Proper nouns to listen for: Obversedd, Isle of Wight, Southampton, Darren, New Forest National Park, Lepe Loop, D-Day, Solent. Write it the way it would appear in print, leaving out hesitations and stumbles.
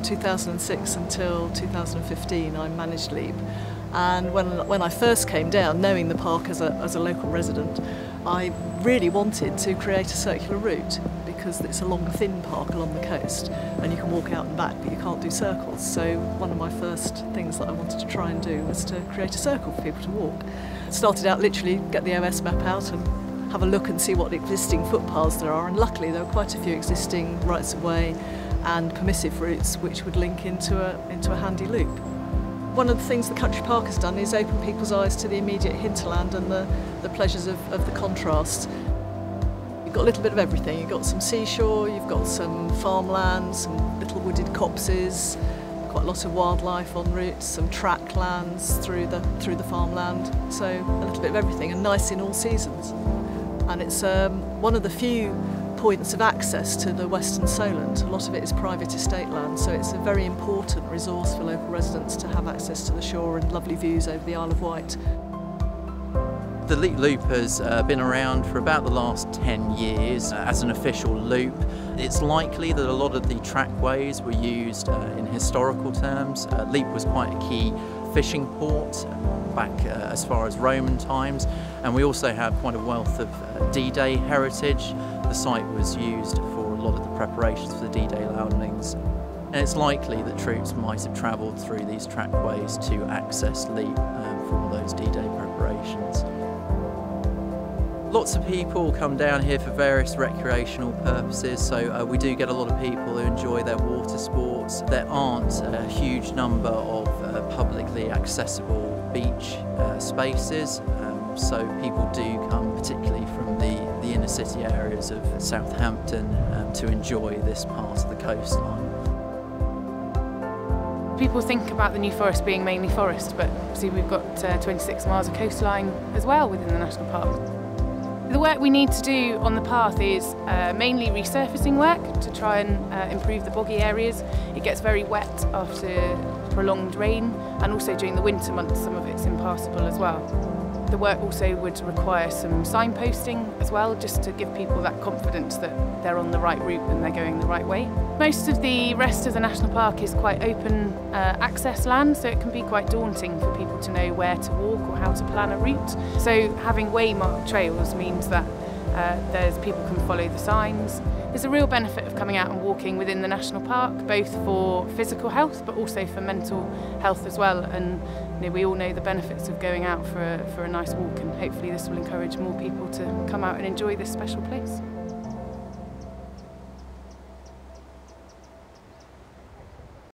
from 2006 until 2015 I managed Lepe, and when I first came down, knowing the park as a local resident, I really wanted to create a circular route, because it's a long thin park along the coast and you can walk out and back but you can't do circles. So one of my first things that I wanted to try and do was to create a circle for people to walk. Started out literally, get the OS map out and have a look and see what existing footpaths there are, and luckily there were quite a few existing rights of way and permissive routes which would link into a handy loop. One of the things the country park has done is open people's eyes to the immediate hinterland and the pleasures of the contrast. You've got a little bit of everything. You've got some seashore, you've got some farmland, some little wooded copses, quite a lot of wildlife en route, some track lands through the farmland. So a little bit of everything, and nice in all seasons. And it's one of the few points of access to the Western Solent. A lot of it is private estate land, so it's a very important resource for local residents to have access to the shore and lovely views over the Isle of Wight. The Lepe Loop has been around for about the last 10 years as an official loop. It's likely that a lot of the trackways were used in historical terms. Lepe was quite a key fishing port back as far as Roman times, and we also have quite a wealth of D-Day heritage. The site was used for a lot of the preparations for the D-Day landings, and it's likely that troops might have travelled through these trackways to access Lepe for all those D-Day preparations. Lots of people come down here for various recreational purposes, so we do get a lot of people who enjoy their water sports. There aren't a huge number of publicly accessible beach spaces, so people do come particularly from the inner city areas of Southampton to enjoy this part of the coastline. People think about the New Forest being mainly forest, but see, we've got 26 miles of coastline as well within the national park. The work we need to do on the path is mainly resurfacing work to try and improve the boggy areas. It gets very wet after prolonged rain, and also during the winter months some of it's impassable as well. The work also would require some signposting as well, just to give people that confidence that they're on the right route and they're going the right way. Most of the rest of the national park is quite open access land, so it can be quite daunting for people to know where to walk or how to plan a route. So having waymarked trails means that people can follow the signs. There's a real benefit of coming out and walking within the national park, both for physical health but also for mental health as well. And you know, we all know the benefits of going out for a nice walk, and hopefully this will encourage more people to come out and enjoy this special place.